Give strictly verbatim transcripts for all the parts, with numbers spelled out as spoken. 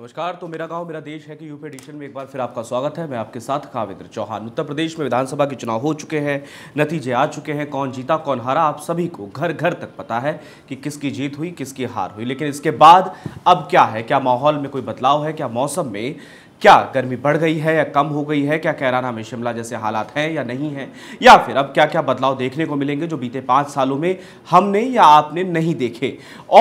नमस्कार। तो मेरा गांव मेरा देश है कि यूपी एडिशन में एक बार फिर आपका स्वागत है। मैं आपके साथ कवेंद्र चौहान। उत्तर प्रदेश में विधानसभा के चुनाव हो चुके हैं, नतीजे आ चुके हैं, कौन जीता कौन हारा आप सभी को घर घर तक पता है कि किसकी जीत हुई किसकी हार हुई। लेकिन इसके बाद अब क्या है, क्या माहौल में कोई बदलाव है, क्या मौसम में क्या गर्मी बढ़ गई है या कम हो गई है, क्या कैराना में शिमला जैसे हालात हैं या नहीं हैं, या फिर अब क्या क्या बदलाव देखने को मिलेंगे जो बीते पाँच सालों में हमने या आपने नहीं देखे।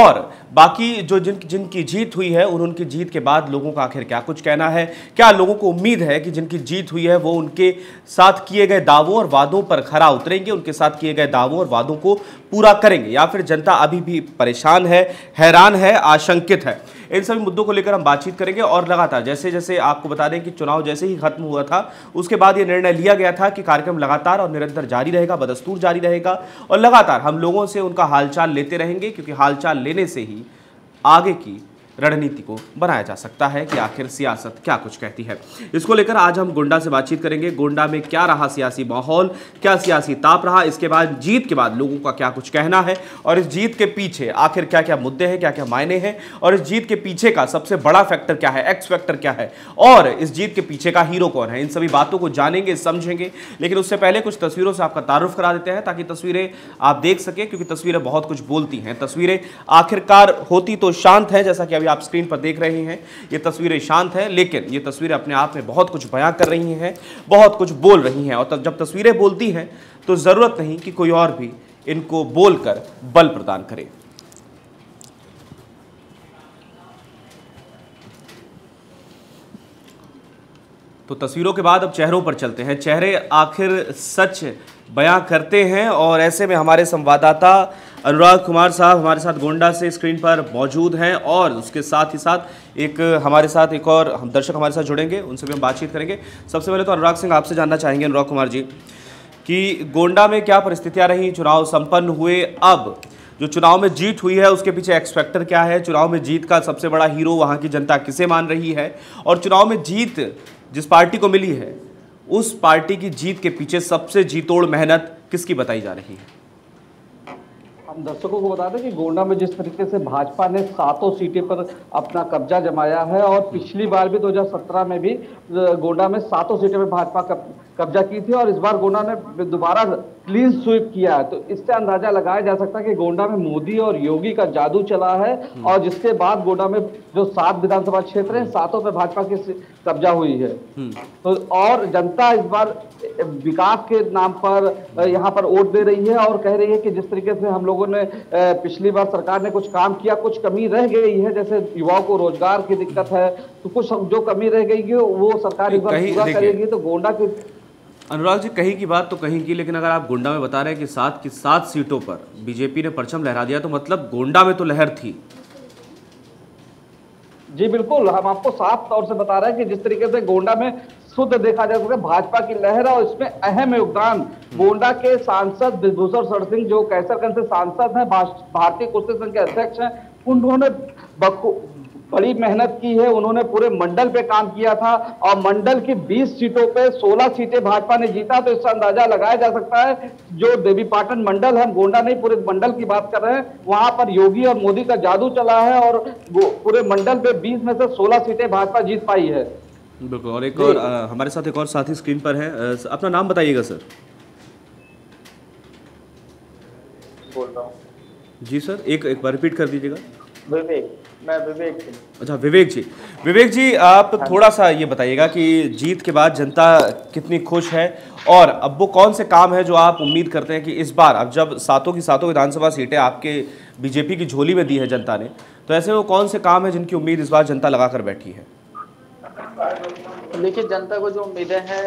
और बाकी जो जिन जिनकी जीत हुई है उन उनकी जीत के बाद लोगों का आखिर क्या कुछ कहना है, क्या लोगों को उम्मीद है कि जिनकी जीत हुई है वो उनके साथ किए गए दावों और वादों पर खरा उतरेंगे, उनके साथ किए गए दावों और वादों को पूरा करेंगे, या फिर जनता अभी भी परेशान है, हैरान है, आशंकित है। इन सभी मुद्दों को लेकर हम बातचीत करेंगे। और लगातार जैसे जैसे आपको बता दें कि चुनाव जैसे ही खत्म हुआ था उसके बाद ये निर्णय लिया गया था कि कार्यक्रम लगातार और निरंतर जारी रहेगा, बदस्तूर जारी रहेगा और लगातार हम लोगों से उनका हालचाल लेते रहेंगे, क्योंकि हालचाल लेने से ही आगे की रणनीति को बनाया जा सकता है कि आखिर सियासत क्या कुछ कहती है। इसको लेकर आज हम गोंडा से बातचीत करेंगे। गोंडा में क्या रहा सियासी माहौल, क्या सियासी ताप रहा, इसके बाद जीत के बाद लोगों का क्या कुछ कहना है और इस जीत के पीछे आखिर क्या क्या मुद्दे हैं, क्या क्या मायने हैं, और इस जीत के पीछे का सबसे बड़ा फैक्टर क्या है, एक्स फैक्टर क्या है, और इस जीत के पीछे का हीरो कौन है, इन सभी बातों को जानेंगे, समझेंगे। लेकिन उससे पहले कुछ तस्वीरों से आपका तारुफ करा देते हैं ताकि तस्वीरें आप देख सकें, क्योंकि तस्वीरें बहुत कुछ बोलती हैं। तस्वीरें आखिरकार होती तो शांत हैं, जैसा कि आप स्क्रीन पर देख रहे हैं ये तस्वीरें शांत हैं, लेकिन ये तस्वीरें अपने आप में बहुत कुछ बयां कर रही हैं, बहुत कुछ बोल रही हैं। और जब तस्वीरें बोलती हैं तो जरूरत नहीं कि कोई और भी इनको बोलकर बल प्रदान करे। तो तस्वीरों के बाद अब चेहरों पर चलते हैं। चेहरे आखिर सच बयां करते हैं और ऐसे में हमारे संवाददाता अनुराग कुमार साहब हमारे साथ गोंडा से स्क्रीन पर मौजूद हैं और उसके साथ ही साथ एक हमारे साथ एक और हम दर्शक हमारे साथ जुड़ेंगे, उनसे भी हम बातचीत करेंगे। सबसे पहले तो अनुराग सिंह आपसे जानना चाहेंगे, अनुराग कुमार जी, कि गोंडा में क्या परिस्थितियाँ रहीं, चुनाव संपन्न हुए, अब जो चुनाव में जीत हुई है उसके पीछे एक्स फैक्टर क्या है, चुनाव में जीत का सबसे बड़ा हीरो वहाँ की जनता किसे मान रही है, और चुनाव में जीत जिस पार्टी को मिली है उस पार्टी की जीत के पीछे सबसे जीतोड़ मेहनत किसकी बताई जा रही है। हम दर्शकों को बता दें कि गोंडा में जिस तरीके से भाजपा ने सातों सीटें पर अपना कब्जा जमाया है और पिछली बार भी दो हज़ार सत्रह में भी गोंडा में सातों सीटें पर भाजपा कब्जा की थी और इस बार गोंडा ने दोबारा क्लीन स्वीप किया है, तो इससे अंदाजा लगाया जा सकता है कि गोंडा में मोदी और योगी का जादू चला है। और जिसके बाद गोंडा में जो सात विधानसभा क्षेत्र हैं सातों पर भाजपा की कब्जा हुई है, तो और जनता इस बार विकास के नाम पर यहाँ पर वोट दे रही है और कह रही है कि जिस तरीके से हम लोगों ने पिछली बार सरकार ने कुछ काम किया, कुछ कमी रह गई है, जैसे युवाओं को रोजगार की दिक्कत है, तो कुछ जो कमी रह गई है वो सरकार इस बार पूरा करेगी। तो गोंडा के अनुराग जी कहीं की बात तो कहीं की, लेकिन अगर आप गोंडा में बता रहे हैं कि सात की सात सीटों पर बीजेपी ने परचम लहरा दिया तो मतलब गोंडा में तो लहर थी। जी बिल्कुल, हम आपको साफ तौर से बता रहे हैं कि जिस तरीके से गोंडा में शुद्ध देखा जा सकता है भाजपा की लहर और इसमें अहम योगदान गोंडा के सांसद बृजभूषण सिंह जो कैसरगंज से सांसद हैं, भारतीय कुश्ती संघ के अध्यक्ष हैं, उन्होंने बड़ी मेहनत की है। उन्होंने पूरे मंडल पे काम किया था और मंडल की बीस सीटों पे सोलह सीटें भाजपा ने जीता, तो इसका अंदाजा लगाया जा सकता है जो देवीपाटन मंडल है, हम गोंडा नहीं पूरे मंडल की बात कर रहे हैं, वहां पर योगी और मोदी का जादू चला है और पूरे मंडल पे बीस में से सोलह सीटें भाजपा जीत पाई है। बिल्कुल। और एक और आ, हमारे साथ एक और साथी स्क्रीन पर है, अपना नाम बताइएगा सर। बोल रहा हूँ जी सर, एक एक बार रिपीट कर दीजिएगा। विवेक, मैं विवेक। अच्छा विवेक जी, विवेक जी आप थोड़ा सा ये बताइएगा कि जीत के बाद जनता कितनी खुश है और अब वो कौन से काम है जो आप उम्मीद करते हैं कि इस बार अब जब सातों की सातों विधानसभा सीटें आपके बीजेपी की झोली में दी है जनता ने, तो ऐसे वो कौन से काम है जिनकी उम्मीद इस बार जनता लगा कर बैठी है। देखिए जनता को जो उम्मीदें हैं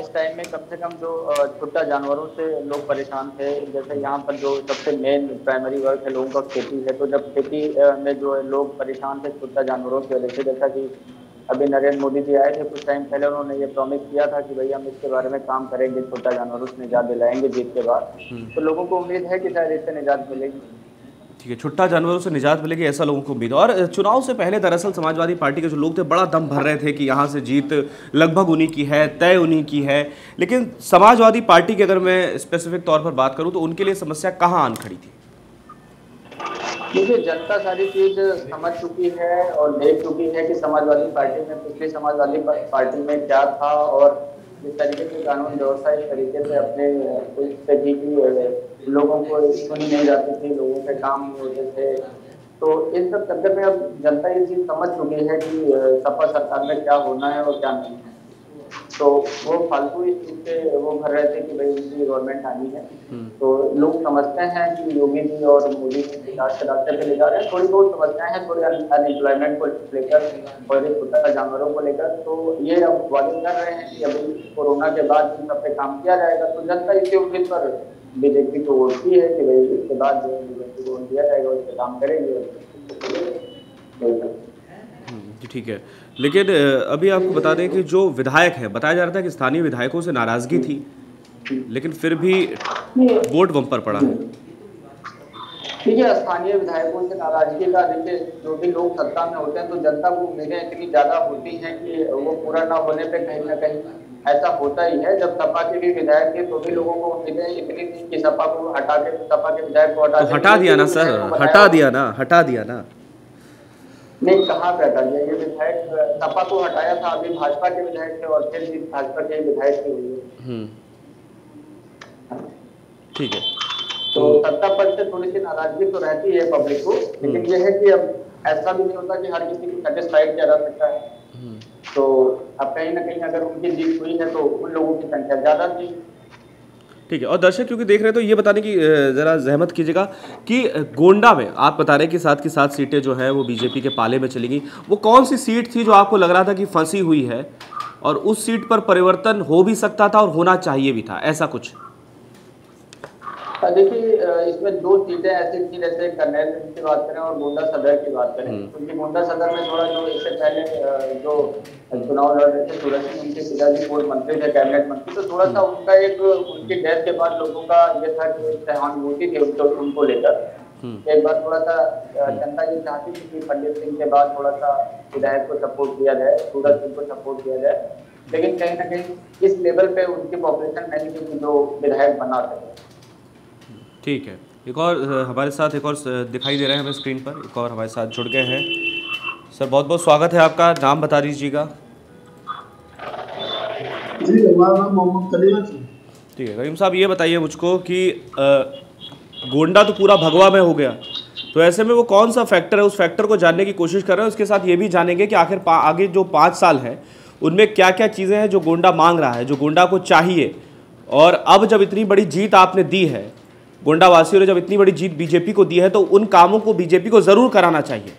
इस टाइम में, कम से कम जो छुट्टा जानवरों से लोग परेशान थे, जैसे यहाँ पर जो सबसे मेन प्राइमरी वर्क है लोगों का खेती है, तो जब खेती में जो लोग परेशान थे छुट्टा जानवरों की वजह से, जैसा कि अभी नरेंद्र मोदी जी आए थे कुछ टाइम पहले, उन्होंने ये प्रॉमिस किया था कि भाई हम इसके बारे में काम करेंगे, छुट्टा जानवरों से निजात दिलाएंगे जीत के बाद, तो लोगों को उम्मीद है कि शायद इससे निजात मिलेगी। ठीक है, छुट्टा जानवरों से निजात मिलेगी ऐसा लोगों को उम्मीद। और चुनाव से पहले दरअसल समाजवादी पार्टी के जो लोग थे बड़ा दम भर रहे थे कि यहाँ से जीत लगभग उन्हीं की है, तय उन्हीं की है, लेकिन समाजवादी पार्टी की अगर मैं स्पेसिफिक तौर पर बात करूँ तो उनके लिए समस्या कहाँ आन खड़ी थी। देखिए, जनता सारी चीज समझ चुकी है और देख चुकी है कि समाजवादी पार्टी में, पिछली समाजवादी पार्टी में क्या था और जिस तरीके से कानून व्यवस्था इस तरीके से अपने से भी लोगों को सुनी नहीं जाती थी, लोगों के काम नहीं होते थे। तो इस सब चक्कर में अब जनता ये चीज समझ चुकी है कि सपा सरकार में क्या होना है और क्या नहीं है। तो वो फालतू इस चीज से वो भर रहे थे कि भाई उनकी गवर्नमेंट आनी है। तो लोग समझते हैं कि योगी जी और मोदी जी विकास के रास्ते पे ले जा रहे हैं। थोड़ी बहुत समझते हैं, थोड़ी अनएम्प्लॉयमेंट को लेकर और कुत्ता जानवरों को लेकर। तो ये अब वादे कर रहे हैं कि अभी कोरोना के बाद इन सब पे काम किया जाएगा। तो जनता इसके उम्मीद पर बीजेपी को वोट की है कि भाई इसके बाद जो है बीजेपी को वोट दिया जाएगा, उस पर काम करेंगे। ठीक है, लेकिन अभी आपको बता दें कि जो विधायक है, बताया जा रहा था कि स्थानीय विधायकों से नाराजगी थी, लेकिन फिर भी वोट बम पर पड़ा है। ठीक है, स्थानीय विधायकों से नाराजगी का, देखिए जो भी लोग सत्ता में होते हैं तो जनता को उम्मीदें इतनी ज्यादा होती हैं कि वो पूरा ना होने पे कहीं ना कहीं ऐसा होता ही है। जब सपा के भी विधायक थे तो भी लोगों को उम्मीदें इतनी थी कि सपा को हटा के, सपा के विधायक को हटा हटा दिया ना सर, हटा दिया ना, हटा दिया ना नहीं, कहाँ पे हटा दिया? ये विधायक सपा को हटाया था, अभी भाजपा के विधायक थे और फिर भाजपा के विधायक हुए। ठीक है, तो सत्ता पक्ष से थोड़ी सी नाराजगी तो रहती है पब्लिक को, लेकिन ये है कि अब ऐसा भी नहीं होता कि हर किसी को सेटिस्फाइड किया जा सकता है। तो अब कहीं ना कहीं अगर उनकी जीत हुई है तो उन लोगों की संख्या ज्यादा थी। ठीक है, और दर्शक क्योंकि देख रहे हैं तो ये बताने की ज़रा जहमत कीजिएगा कि गोंडा में आप बता रहे हैं कि सात की सात सीटें जो है वो बीजेपी के पाले में चली गई। वो कौन सी सीट थी जो आपको लग रहा था कि फंसी हुई है और उस सीट पर परिवर्तन हो भी सकता था और होना चाहिए भी था, ऐसा कुछ? देखिए, इसमें दो सीटें ऐसी थी, जैसे करनैल की बात करें और गोंडा सदर की बात करें, क्योंकि गोंडा सदर में थोड़ा जो इससे पहले जो चुनाव लड़ रहे थे सूरज सिंह, उनके पिताजी पूर्व मंत्री थे, कैबिनेट मंत्री, तो थोड़ा सा उनका एक, उनकी डेथ के बाद लोगों का ये था कि सहानुभूति थी उनको उनको लेकर। एक बार थोड़ा सा जनता ये चाहती थी कि पंडित सिंह के बाद थोड़ा सा विधायक को सपोर्ट किया जाए, सूरज सिंह को सपोर्ट किया जाए, लेकिन कहीं ना कहीं इस लेवल पे उनकी पॉपुलेशन नहीं थी जो विधायक बना सके। ठीक है, एक और हमारे साथ एक और दिखाई दे रहे हैं हमें स्क्रीन पर, एक और हमारे साथ जुड़ गए हैं। सर बहुत बहुत स्वागत है आपका, नाम बता दीजिएगा। जी, हमारा नाम मोहम्मद कलीम है। ठीक है करीम साहब, ये बताइए मुझको कि गोंडा तो पूरा भगवा में हो गया, तो ऐसे में वो कौन सा फैक्टर है, उस फैक्टर को जानने की कोशिश कर रहे हैं। उसके साथ ये भी जानेंगे कि आखिर आगे जो पाँच साल हैं उनमें क्या क्या चीज़ें हैं जो गोंडा मांग रहा है, जो गोंडा को चाहिए, और अब जब इतनी बड़ी जीत आपने दी है गोंडा वासियों ने, जब इतनी बड़ी जीत बीजेपी को दी है तो उन कामों को बीजेपी को ज़रूर कराना चाहिए।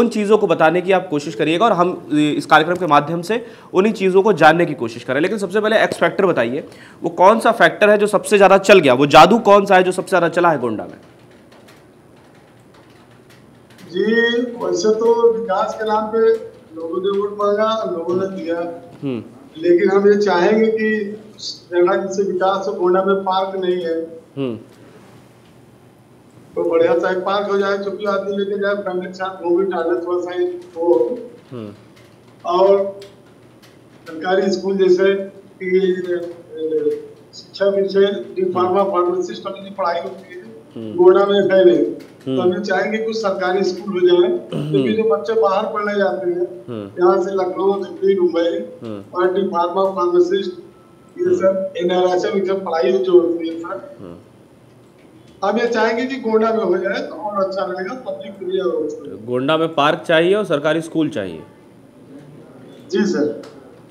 उन चीज़ों को बताने की आप कोशिश करिएगा और हम इस कार्यक्रम के माध्यम से उन्हीं चीज़ों को जानने की कोशिश करें। लेकिन सबसे पहले एक्स फैक्टर बताइए, वो कौन सा फैक्टर है जो सबसे ज़्यादा चल गया, वो जादू कौन सा है जो सबसे ज़्यादा चला है गोंडा में? जी, वैसे तो विकास के नाम पे लोगों ने वोट मांगा, लोगों ने दिया, लेकिन हम ये चाहेंगे कि विकास गोंडा में पार्क नहीं है तो बढ़िया सा एक पार्क हो जाए, चुपकी आदमी लेके जाए फैमिली के साथ, वो भी टाले थोड़ा सा हो, और सरकारी स्कूल जैसे कि शिक्षा विषय डिप्लोमा फार्मेसिस्ट की पढ़ाई होती है गोंडा में है नहीं, तो हम चाहेंगे कुछ सरकारी स्कूल हो जाए, क्योंकि जो बच्चे बाहर पढ़ने जाते हैं यहाँ से लखनऊ, दिल्ली, मुंबई, और डिप्लोमा फार्मेसिस्ट ये सब एन आर एच एम पढ़ाई जो होती है सर, अब ये चाहेंगे कि गोंडा में हो जाए तो और अच्छा रहेगा, पब्लिक भी होगा। गोंडा में पार्क चाहिए और सरकारी स्कूल चाहिए। जी सर।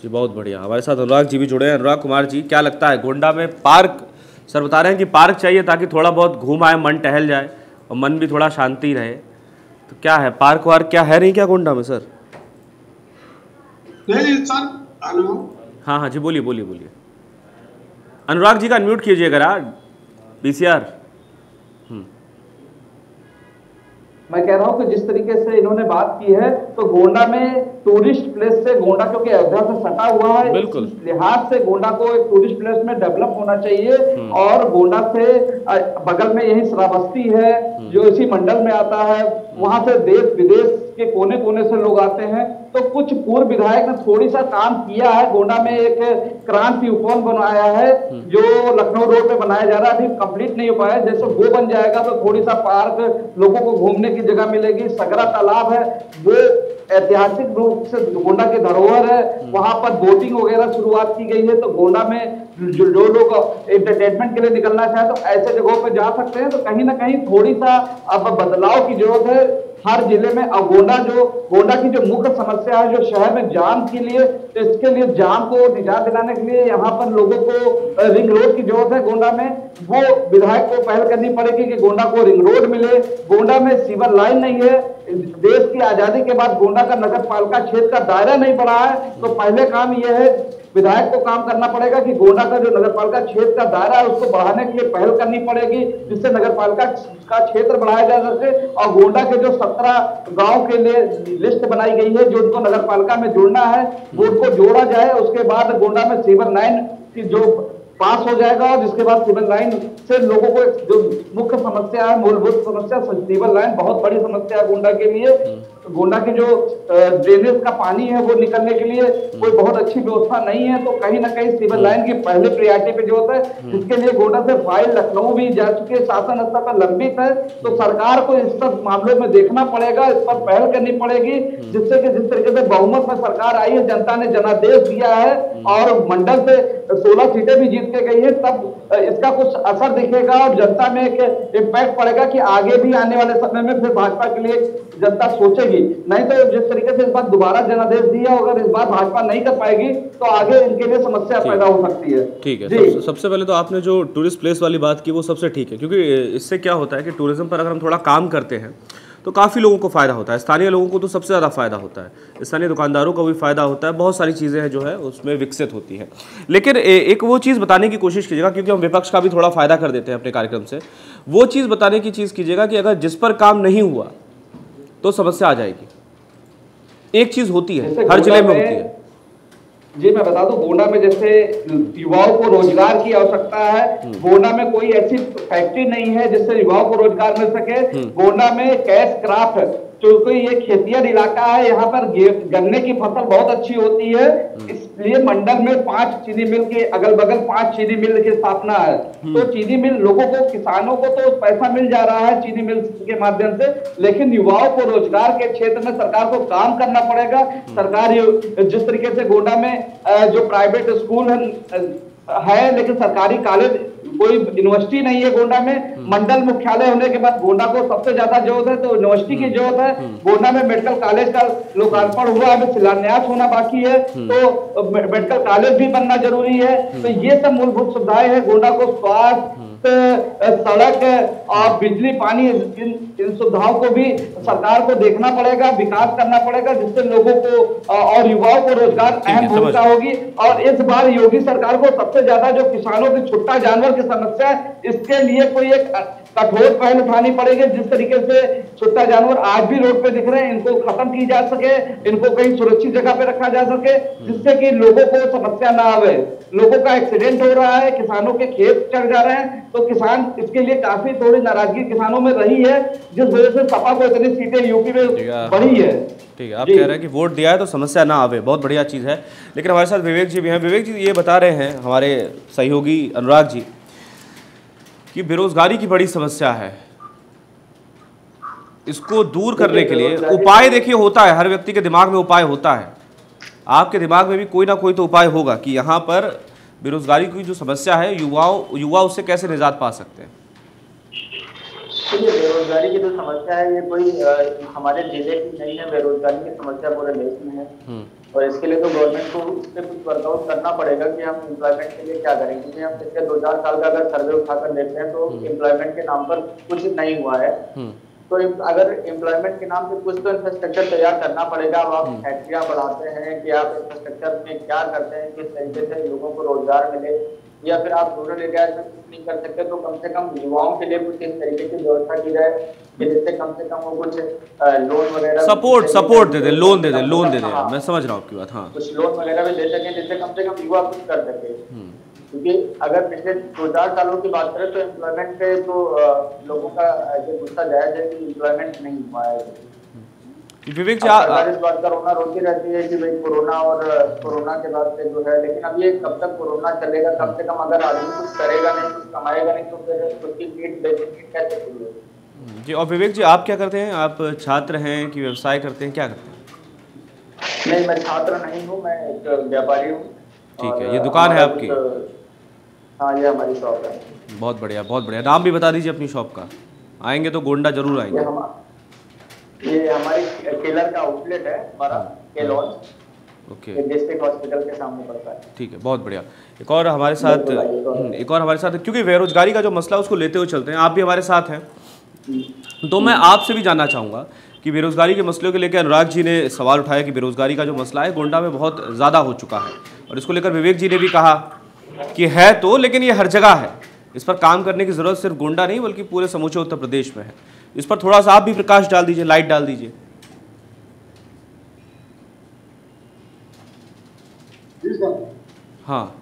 जी बहुत बढ़िया, हमारे साथ अनुराग जी भी जुड़े हैं। अनुराग कुमार जी, क्या लगता है गोंडा में पार्क, सर बता रहे हैं कि पार्क चाहिए ताकि थोड़ा बहुत घूम आए, मन टहल जाए और मन भी थोड़ा शांति रहे, तो क्या है पार्क वार्क क्या है नहीं क्या गोंडा में सर? नहीं सर। हेलो, हाँ हाँ जी, बोलिए बोलिए बोलिए। अनुराग जी का अनम्यूट कीजिए जरा, बी सी आर। मैं कह रहा हूँ कि जिस तरीके से इन्होंने बात की है तो गोंडा में टूरिस्ट प्लेस से गोंडा क्योंकि अयोध्या से सटा हुआ है, बिल्कुल लिहाज से गोंडा को एक टूरिस्ट प्लेस में डेवलप होना चाहिए। और गोंडा से बगल में यही श्रावस्ती है जो इसी मंडल में आता है, वहां से देश विदेश के कोने कोने से लोग आते हैं। तो कुछ पूर्व विधायक ने थोड़ी सा काम किया है, गोंडा में एक क्रांति उपवन बनाया है जो लखनऊ रोड पे बनाया जा रहा है, अभी कंप्लीट नहीं हो पाया। जैसे वो बन जाएगा तो थोड़ी सा पार्क लोगों को घूमने की जगह मिलेगी। सगरा तालाब है वो ऐतिहासिक रूप से गोंडा की धरोहर है, वहां पर बोटिंग वगैरह शुरुआत की गई है। तो गोंडा में जो लोग एंटरटेनमेंट के लिए निकलना चाहे तो ऐसे जगहों पर जा सकते हैं। तो कहीं ना कहीं थोड़ी सा अब बदलाव की जरूरत है हर जिले में। अब गोंडा जो गोंडा की जो मुख्य समस्या है जो शहर में जाम के लिए, तो इसके लिए जाम को निजात दिलाने के लिए यहाँ पर लोगों को रिंग रोड की जरूरत है गोंडा में। वो विधायक को पहल करनी पड़ेगी कि गोंडा को रिंग रोड मिले। गोंडा में सीवर लाइन नहीं है, देश की आजादी के बाद गोंडा का नगर पालिका क्षेत्र का दायरा नहीं बढ़ा है। तो पहले काम यह है विधायक को काम करना पड़ेगा कि गोंडा का जो नगरपालिका क्षेत्र का दायरा है उसको बढ़ाने के लिए पहल करनी पड़ेगी, जिससे नगरपालिका का क्षेत्र बढ़ाया जा सके। और गोंडा के जो सत्रह गांव के लिए लिस्ट बनाई गई है जो उनको नगरपालिका में जोड़ना है वो उनको जोड़ा जाए। उसके बाद गोंडा में सीवर लाइन की जो पास हो जाएगा और जिसके बाद सीवर लाइन से लोगों को जो मुख्य समस्या है, मूलभूत समस्या सीवर लाइन बहुत बड़ी समस्या है गोंडा के लिए। गोंडा के जो ड्रेनेज का पानी है वो निकलने के लिए कोई बहुत अच्छी व्यवस्था नहीं है। तो कहीं ना कहीं सीवर लाइन की पहले प्रायोरिटी पे जो होता है, जिसके लिए गोंडा से फाइल लखनऊ भी जा चुकी है, शासन स्तर पर लंबित है। तो सरकार को इस सब मामलों में देखना पड़ेगा, इस पर पहल करनी पड़ेगी, जिससे कि जिस तरीके से बहुमत में सरकार आई है, जनता ने जनादेश दिया है और मंडल से सोलह सीटें भी जीत के गई है, तब इसका कुछ असर दिखेगा और जनता में एक इम्पैक्ट पड़ेगा कि आगे भी आने वाले समय में फिर भाजपा के लिए जनता सोचेगी। नहीं तो जिस तरीके से इस बार दोबारा जनादेश दिया, अगर इस बार भाजपा नहीं कर पाएगी तो आगे इनके लिए समस्या पैदा हो सकती है। ठीक है, सब, सबसे पहले तो आपने जो टूरिस्ट प्लेस वाली बात की वो सबसे ठीक है, क्योंकि इससे क्या होता है कि टूरिज्म पर अगर हम थोड़ा काम करते हैं तो काफ़ी लोगों को फ़ायदा होता है। स्थानीय लोगों को तो सबसे ज़्यादा फ़ायदा होता है, स्थानीय दुकानदारों को भी फ़ायदा होता है, बहुत सारी चीज़ें हैं जो है उसमें विकसित होती हैं। लेकिन एक वो चीज़ बताने की कोशिश कीजिएगा, क्योंकि हम विपक्ष का भी थोड़ा फ़ायदा कर देते हैं अपने कार्यक्रम से, वो चीज़ बताने की चीज़ कीजिएगा कि अगर जिस पर काम नहीं हुआ तो समस्या आ जाएगी। एक चीज़ होती है हर जिले में होती है जी, मैं बता दूं गोंडा में जैसे युवाओं को रोजगार की आवश्यकता है, गोंडा में कोई ऐसी फैक्ट्री नहीं है जिससे युवाओं को रोजगार मिल सके। गोंडा में कैश क्राफ्ट क्योंकि ये खेतिया इलाका है, यहाँ पर गन्ने की फसल बहुत अच्छी होती है, इसलिए मंडल में पांच चीनी मिल के अगल बगल पांच चीनी मिल की स्थापना है। तो चीनी मिल लोगों को, किसानों को तो पैसा मिल जा रहा है चीनी मिल के माध्यम से, लेकिन युवाओं को रोजगार के क्षेत्र में सरकार को काम करना पड़ेगा। सरकार जिस तरीके से गोंडा में जो प्राइवेट स्कूल है लेकिन सरकारी कॉलेज कोई यूनिवर्सिटी नहीं है गोंडा में, मंडल मुख्यालय होने के बाद गोंडा को सबसे ज्यादा जरूरत है तो यूनिवर्सिटी की जरूरत है। गोंडा में मेडिकल कॉलेज का लोकार्पण हुआ, अभी शिलान्यास होना बाकी है, तो मेडिकल कॉलेज भी बनना जरूरी है। तो ये सब मूलभूत सुविधाएं हैं गोंडा को, स्वास्थ्य, सड़क और बिजली, पानी, इन इन सुविधाओं को भी सरकार को देखना पड़ेगा, विकास करना पड़ेगा, जिससे लोगों को और युवाओं को रोजगार अहम भूमिका होगी। और इस बार योगी सरकार को सबसे ज्यादा जो किसानों की छुट्टा जानवर की समस्या है, इसके लिए कोई एक कठोर पहल उठानी पड़ेगी। जिस तरीके से छुट्टा जानवर आज भी रोड पे दिख रहे हैं, इनको खत्म की जा सके, इनको कहीं सुरक्षित जगह पे रखा जा सके, जिससे कि लोगों को समस्या ना आवे। लोगों का एक्सीडेंट हो रहा है, किसानों के खेत चढ़ जा रहे हैं, तो किसान इसके लिए काफी थोड़ी नाराजगी किसानों में रही है, जिस वजह से सपा को इतनी सीटें यूपी में बढ़ी है। ठीक है, आप कह रहे हैं कि वोट दिया है तो समस्या ना आवे, बहुत बढ़िया चीज़ है। लेकिन हमारे साथ विवेक जी भी हैं। विवेक जी ये बता रहे हैं हमारे सहयोगी अनुराग जी कि बेरोजगारी की बड़ी समस्या है, इसको दूर करने के लिए उपाय देखिए होता है, हर व्यक्ति के दिमाग में उपाय होता है, आपके दिमाग में भी कोई ना कोई तो उपाय होगा कि यहाँ पर बेरोजगारी की जो समस्या है युवाओं युवा उससे कैसे निजात पा सकते हैं। देखिए बेरोजगारी की जो समस्या है ये कोई आ, हमारे जिले की नहीं है, बेरोजगारी की समस्या पूरे देश में है और इसके लिए तो गवर्नमेंट को उस पर कुछ वर्कआउट करना पड़ेगा कि हम एम्प्लॉयमेंट के लिए क्या करें, क्योंकि हम पिछले दो चार साल का अगर सर्वे उठाकर देखते हैं तो एम्प्लॉयमेंट के नाम पर कुछ नहीं हुआ है। तो अगर एम्प्लॉयमेंट के नाम पे कुछ तो इंफ्रास्ट्रक्चर तैयार करना पड़ेगा। अब आप फैक्ट्रियां बढ़ाते हैं कि आप इंफ्रास्ट्रक्चर में क्या करते हैं, किस तरीके से लोगों को रोजगार मिले, या फिर आप रूरल एरियाज में कुछ नहीं कर सकते, तो कम से कम युवाओं के लिए कुछ इस तरीके की व्यवस्था की जाए कि जिससे कम से कम वो कुछ लोन वगैरह सपोर्ट सपोर्ट दे दे लोन दे दे लोन दे दे मैं समझ रहा हूँ आपकी बात। हाँ, कुछ लोन वगैरह भी ले सके जिससे कम से कम युवा कुछ कर सके, क्योंकि अगर पिछले दो चार सालों की बात करें तो एम्प्लॉयमेंट पे तो लोगों का ये गुस्सा जायज है कि एम्प्लॉयमेंट नहीं हुआ है। विवेक जी, इस बात का रोना रोती रहती है कि भाई कोरोना और कोरोना के बाद से जो है, लेकिन अब ये कब तक कोरोना चलेगा? कम से कम अगर आदमी कुछ करेगा नहीं, कुछ कमाएगा नहीं तो फिर उसकी पेट बेसिक कैसे खुलेगी? जी, और विवेक जी आप क्या करते हैं? आप छात्र हैं कि व्यवसाय करते हैं, क्या करते हैं? नहीं, मैं छात्र नहीं हूँ, मैं एक व्यापारी हूँ। ठीक है, ये दुकान है आपकी? हाँ, ये हमारी शॉप है। बहुत बढ़िया, बहुत बढ़िया। नाम भी बता दीजिए अपनी शॉप का, आएंगे तो गोंडा जरूर आएंगे। ये हमारी टेलर का आउटलेट है हमारा, केलॉन, ओके, डिस्ट्रिक्ट हॉस्पिटल के सामने पड़ता है। ठीक है, बहुत बढ़िया। एक और हमारे साथ एक और हमारे साथ क्योंकि बेरोजगारी का जो मसला उसको लेते हुए चलते हैं, आप भी हमारे साथ हैं, तो मैं आपसे भी जानना चाहूँगा कि बेरोजगारी के मसलों को लेकर अनुराग जी ने सवाल उठाया कि बेरोजगारी का जो मसला है गोंडा में बहुत ज़्यादा हो चुका है, और इसको लेकर विवेक जी ने भी कहा कि है तो, लेकिन ये हर जगह है, इस पर काम करने की ज़रूरत सिर्फ गोंडा नहीं बल्कि पूरे समूचे उत्तर प्रदेश में है। इस पर थोड़ा सा आप भी प्रकाश डाल दीजिए, लाइट डाल दीजिए। हाँ,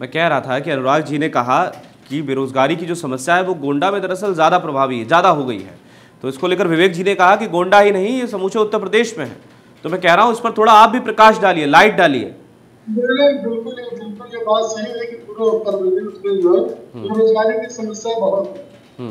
मैं कह रहा था कि अनुराग जी ने कहा कि बेरोजगारी की जो समस्या है वो गोंडा में दरअसल ज़्यादा प्रभावी है, ज़्यादा हो गई है, तो इसको लेकर विवेक जी ने कहा कि गोंडा ही नहीं, ये समूचे उत्तर प्रदेश में है। तो मैं कह रहा हूँ इस पर थोड़ा आप भी प्रकाश डालिए, लाइट डालिए। बिल्कुल बिल्कुल ये बात सही है कि पूरे उत्तर प्रदेश में जो है बेरोजगारी की समस्या बहुत है।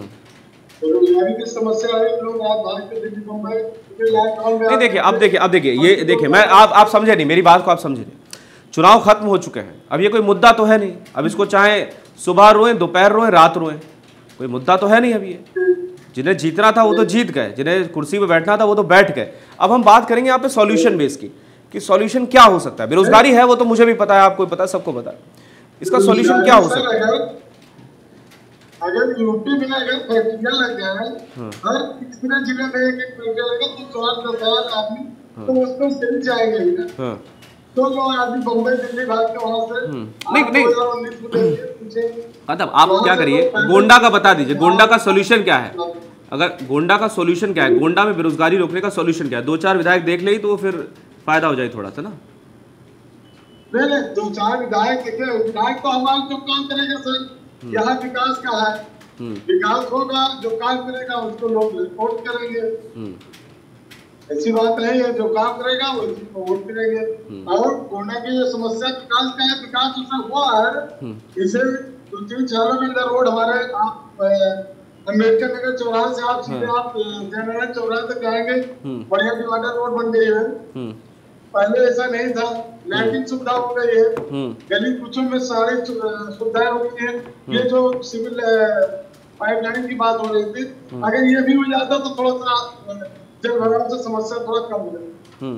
बेरोजगारी की समस्या है, लोग आज भाग के दिल्ली मुंबई के लॉकडाउन में। नहीं, देखिए अब देखिए अब देखिए ये देखिए मैं आप आप समझे नहीं मेरी बात को, आप समझे नहीं। चुनाव खत्म हो चुके हैं, अब ये कोई मुद्दा तो है नहीं, अब इसको चाहे सुबह रोएं, दोपहर रोएं, रात रोएं, कोई मुद्दा तो है नहीं। अब ये जिन्हें जीतना था वो तो जीत गए, जिन्हें कुर्सी पर बैठना था वो तो बैठ गए। अब हम बात करेंगे यहाँ पे सॉल्यूशन बेस की कि सॉल्यूशन क्या हो सकता है। बेरोजगारी है वो तो मुझे भी पता है, आपको भी पता है, सबको पता है, इसका सॉल्यूशन क्या हो सकता है? अगर यूपी में अगर फैक्ट्रियां लग जाए, हर तीसरे जिले में एक फैक्ट्री लगे तो चार दस हजार आदमी तो उसमें चल जाएंगे ना, तो जो आदमी बम्बई दिल्ली भाग के वहाँ से नहीं नहीं मतलब आप क्या करिए, गोंडा का बता दीजिए, गोंडा का सॉल्यूशन क्या है? अगर गोंडा का सॉल्यूशन क्या है, गोंडा में बेरोजगारी रोकने का सॉल्यूशन क्या है? दो चार विधायक देख ले तो फिर फायदा हो जाए थोड़ा सा ना। नहीं नहीं, दो चार विधायक विधायक तो हमारे जो काम करेगा सर, यहाँ विकास का है, विकास होगा, जो काम करेगा उसको लोग रिपोर्ट करेंगे, ऐसी बात नहीं है, जो काम करेगा वो वोट करेंगे। और कोरोना की जो समस्या विकास का है, विकास उसमें हुआ है, इसे दो तीन चारों में रोड हमारे आप अम्बेडकर नगर चौराहे से आप सीधे आप जनरल चौराहे तक जाएंगे, बढ़िया डिवाइडर रोड बन गई है, पहले ऐसा नहीं था, लैंडिंग सुविधा हो गई है, गली कुचों में सारी सुविधाएं हो गई है। ये जो सिविल पाइपलाइन की बात हो रही थी, अगर ये भी हो जाता तो थोड़ा सा जनभराव से समस्या थोड़ा कम हो जाती।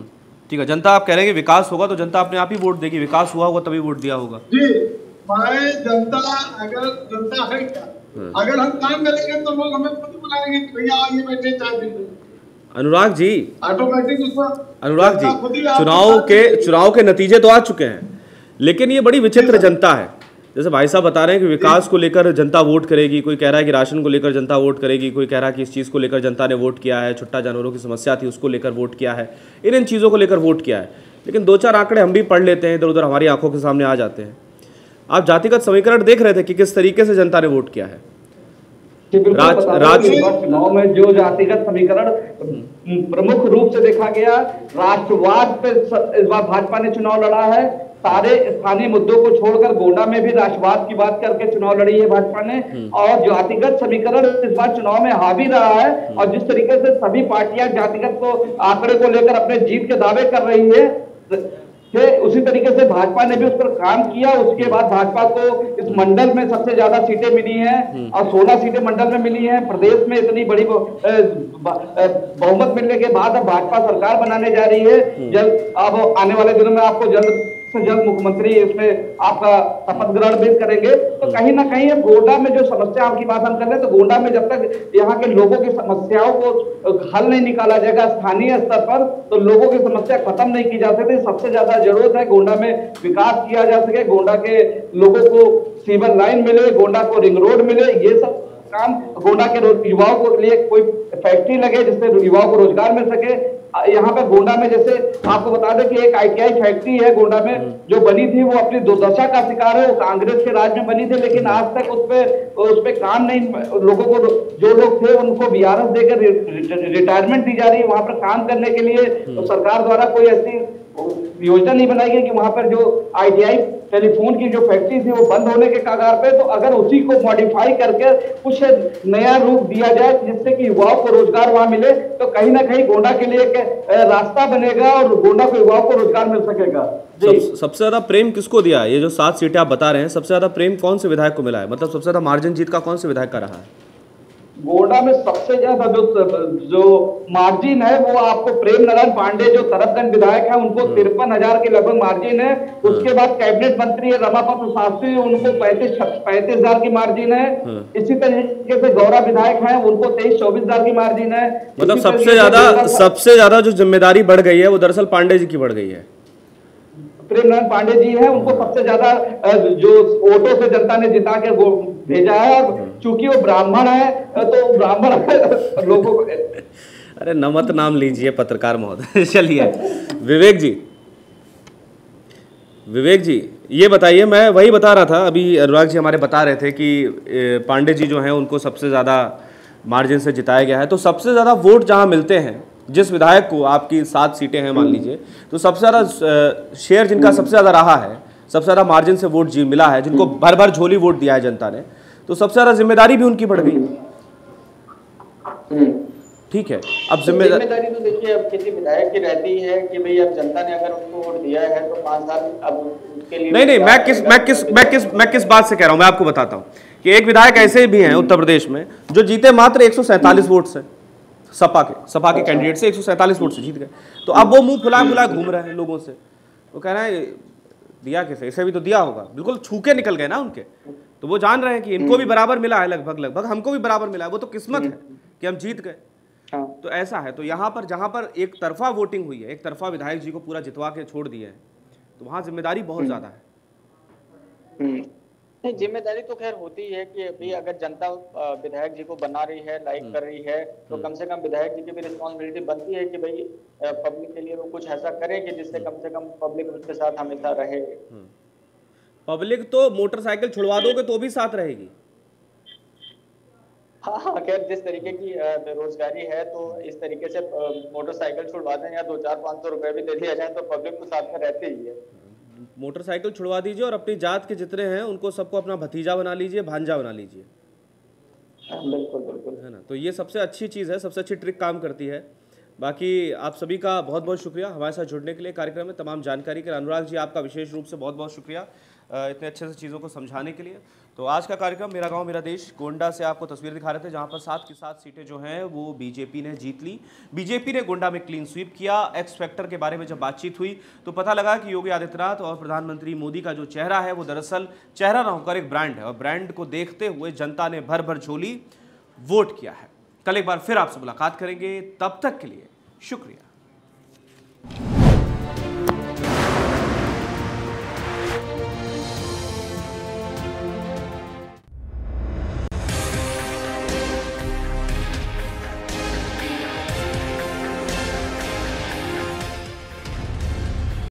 ठीक है, जनता आप कह रहे हैं कि विकास होगा तो जनता अपने आप ही वोट देगी, विकास हुआ होगा तभी वोट दिया होगा जी। हमारे जनता अगर जनता है क्या, अगर हम काम करेंगे तो लोग हमें खुद बुलाएंगे कि भैया आइए बैठे चाय पीने। अनुराग जी, ऑटोमेटिक अनुराग जी, चुनाव के चुनाव के नतीजे तो आ चुके हैं, लेकिन ये बड़ी विचित्र जनता है। जैसे भाई साहब बता रहे हैं कि विकास को लेकर जनता वोट करेगी, कोई कह रहा है कि राशन को लेकर जनता वोट करेगी, कोई कह रहा है कि इस चीज़ को लेकर जनता ने वोट किया है, छुट्टा जानवरों की समस्या थी उसको लेकर वोट किया है, इन इन चीज़ों को लेकर वोट किया है। लेकिन दो चार आंकड़े हम भी पढ़ लेते हैं, इधर उधर हमारी आंखों के सामने आ जाते हैं। आप जातिगत समीकरण देख रहे थे कि किस तरीके से जनता ने वोट किया है। राज, राज... चुनाव में जो जातिगत समीकरण प्रमुख रूप से देखा गया, राष्ट्रवाद पे इस बार भाजपा ने चुनाव लड़ा है। सारे स्थानीय मुद्दों को छोड़कर गोंडा में भी राष्ट्रवाद की बात करके चुनाव लड़ी है भाजपा ने, और जातिगत समीकरण इस बार चुनाव में हावी रहा है। और जिस तरीके से सभी पार्टियां जातिगत को आंकड़े को लेकर अपने जीत के दावे कर रही है, उसी तरीके से भाजपा ने भी उस पर काम किया। उसके बाद भाजपा को इस मंडल में सबसे ज्यादा सीटें मिली हैं, और सोलह सीटें मंडल में मिली हैं। प्रदेश में इतनी बड़ी बहुमत मिलने के बाद अब भाजपा सरकार बनाने जा रही है। जल्द अब आने वाले दिनों में आपको जल्द से जल्द मुख्यमंत्री इसमें आपका शपथ ग्रहण भी करेंगे। तो कहीं ना कहीं गोंडा में जो समस्या आपकी बात हम कर रहे हैं, तो गोंडा में जब तक यहाँ के लोगों की समस्याओं को हल नहीं निकाला जाएगा स्थानीय स्तर पर, तो लोगों की समस्या खत्म नहीं की जा सकती। सबसे ज्यादा जरूरत है गोंडा में विकास किया जा सके, गोंडा के लोगों को सीवर लाइन मिले, गोंडा को रिंग रोड मिले, ये सब काम गोंडा के युवाओं को लिए कोई फैक्ट्री लगे जिससे युवाओं को रोजगार मिल सके। यहाँ पे गोंडा में जैसे आपको बता दें कि एक आईटीआई फैक्ट्री है गोंडा में जो बनी थी, वो अपनी दुर्दशा का शिकार है, वो कांग्रेस के राज में बनी थी, लेकिन आज तक उस पे उस पे काम नहीं, लोगों को जो लोग थे उनको बीआरएस देकर रिटायरमेंट दी जा रही है। वहां पर काम करने के लिए तो सरकार द्वारा कोई ऐसी योजना नहीं बनाई गई कि वहां पर जो आईटीआई टेलीफोन की जो फैक्ट्री थी वो बंद होने के कगार पे, तो अगर उसी को मॉडिफाई करके कुछ नया रूप दिया जाए जिससे कि युवाओं को रोजगार वहां मिले, तो कहीं ना कहीं गोंडा के लिए एक रास्ता बनेगा और गोंडा के युवाओं को रोजगार मिल सकेगा। सब, सबसे ज्यादा प्रेम किसको दिया है? ये जो सात सीटें आप बता रहे हैं, सबसे ज्यादा प्रेम कौन से विधायक को मिला है? मतलब सबसे ज्यादा मार्जिन जीत का कौन से विधायक का रहा है? गोंडा में सबसे ज्यादा जो जो मार्जिन है वो आपको प्रेमनारायण पांडे जो तरफगंज विधायक है उनको तिरपन हजार के लगभग मार्जिन है। उसके बाद कैबिनेट मंत्री है रमापा शास्त्री, उनको पैंतीस पैंतीस हजार की मार्जिन है। इसी तरीके से गौरा विधायक है उनको तेईस चौबीस हजार की मार्जिन है। मतलब सबसे ज्यादा सबसे ज्यादा जो जिम्मेदारी बढ़ गई है वो दरअसल पांडे जी की बढ़ गई है। प्रेमनारायण पांडे जी है उनको सबसे ज्यादा जो वोटों से जनता ने जिता के भेजा है, चूंकि वो ब्राह्मण है तो ब्राह्मण है लोगों को। अरे नमत नाम लीजिए पत्रकार महोदय। चलिए विवेक जी, विवेक जी ये बताइए, मैं वही बता रहा था अभी, अनुराग जी हमारे बता रहे थे कि पांडे जी जो हैं उनको सबसे ज़्यादा मार्जिन से जिताया गया है। तो सबसे ज़्यादा वोट जहाँ मिलते हैं जिस विधायक को, आपकी सात सीटें हैं मान लीजिए, तो सबसे ज़्यादा शेयर जिनका सबसे ज़्यादा रहा है, सबसे ज़्यादा मार्जिन से वोट जी मिला है, जिनको भर भर झोली वोट दिया है जनता ने, तो सबसे ज्यादा जिम्मेदारी भी उनकी बढ़ गई। ठीक है, अब जिम्मेदारी तो देखिए अब किसी विधायक की रहती है कि भाई अब जनता ने अगर उनको वोट दिया है तो पाँच साल अब उसके लिए नहीं नहीं मैं किस मैं किस मैं किस मैं किस बात से कह रहा हूँ, मैं आपको बताता हूँ कि एक विधायक ऐसे भी हैं उत्तर प्रदेश में जो जीते मात्र एक सौ सैंतालीस वोट से, सपा के सपा के कैंडिडेट से एक सौ सैंतालीस वोट से जीत गए। तो अब वो मुँह फुला फुला घूम रहे हैं लोगों से, वो कह रहे हैं दिया कैसे, इसे भी तो दिया होगा। बिल्कुल छूके निकल गए ना उनके, तो वो जान रहे हैं कि इनको भी बराबर मिला है, लगभग लगभग हमको भी बराबर मिला है, वो तो किस्मत है कि हम जीत गए। तो ऐसा है, तो यहाँ पर जहाँ पर एक तरफा वोटिंग हुई है, एक तरफा विधायक जी को पूरा जितवा के छोड़ दिए हैं, तो वहाँ जिम्मेदारी बहुत ज्यादा है। नहीं, जिम्मेदारी तो खैर होती है कि अभी अगर जनता विधायक जी को बना रही है, लाइक कर रही है, तो कम से कम विधायक जी की भी रिस्पॉन्सिबिलिटी बनती है कि भाई पब्लिक के लिए वो कुछ ऐसा करें कि जिससे कम से कम पब्लिक उसके साथ हमेशा रहे। पब्लिक तो मोटरसाइकिल छुड़वा दोगे तो भी साथ रहेगी। हाँ हाँ, खैर जिस तरीके की बेरोजगारी है तो इस तरीके से मोटरसाइकिल छुड़वा दें या दो चार पाँच सौ रुपए भी दे दिया जाए तो पब्लिक तो साथ में रहती ही है। मोटरसाइकिल छुड़वा दीजिए और अपनी जात के जितने हैं उनको सबको अपना भतीजा बना लीजिए, भांजा बना लीजिए। बिल्कुल बिल्कुल, है ना। तो ये सबसे अच्छी चीज़ है, सबसे अच्छी ट्रिक काम करती है। बाकी आप सभी का बहुत बहुत शुक्रिया हमारे साथ जुड़ने के लिए, कार्यक्रम में तमाम जानकारी के लिए। अनुराग जी आपका विशेष रूप से बहुत बहुत शुक्रिया इतने अच्छे से चीज़ों को समझाने के लिए। तो आज का कार्यक्रम मेरा गांव मेरा देश, गोंडा से आपको तस्वीर दिखा रहे थे जहां पर सात की सात सीटें जो हैं वो बीजेपी ने जीत ली। बीजेपी ने गोंडा में क्लीन स्वीप किया। एक्स फैक्टर के बारे में जब बातचीत हुई तो पता लगा कि योगी आदित्यनाथ और प्रधानमंत्री मोदी का जो चेहरा है वो दरअसल चेहरा ना होकर एक ब्रांड है, और ब्रांड को देखते हुए जनता ने भर भर झोली वोट किया है। कल एक बार फिर आपसे मुलाकात करेंगे, तब तक के लिए शुक्रिया।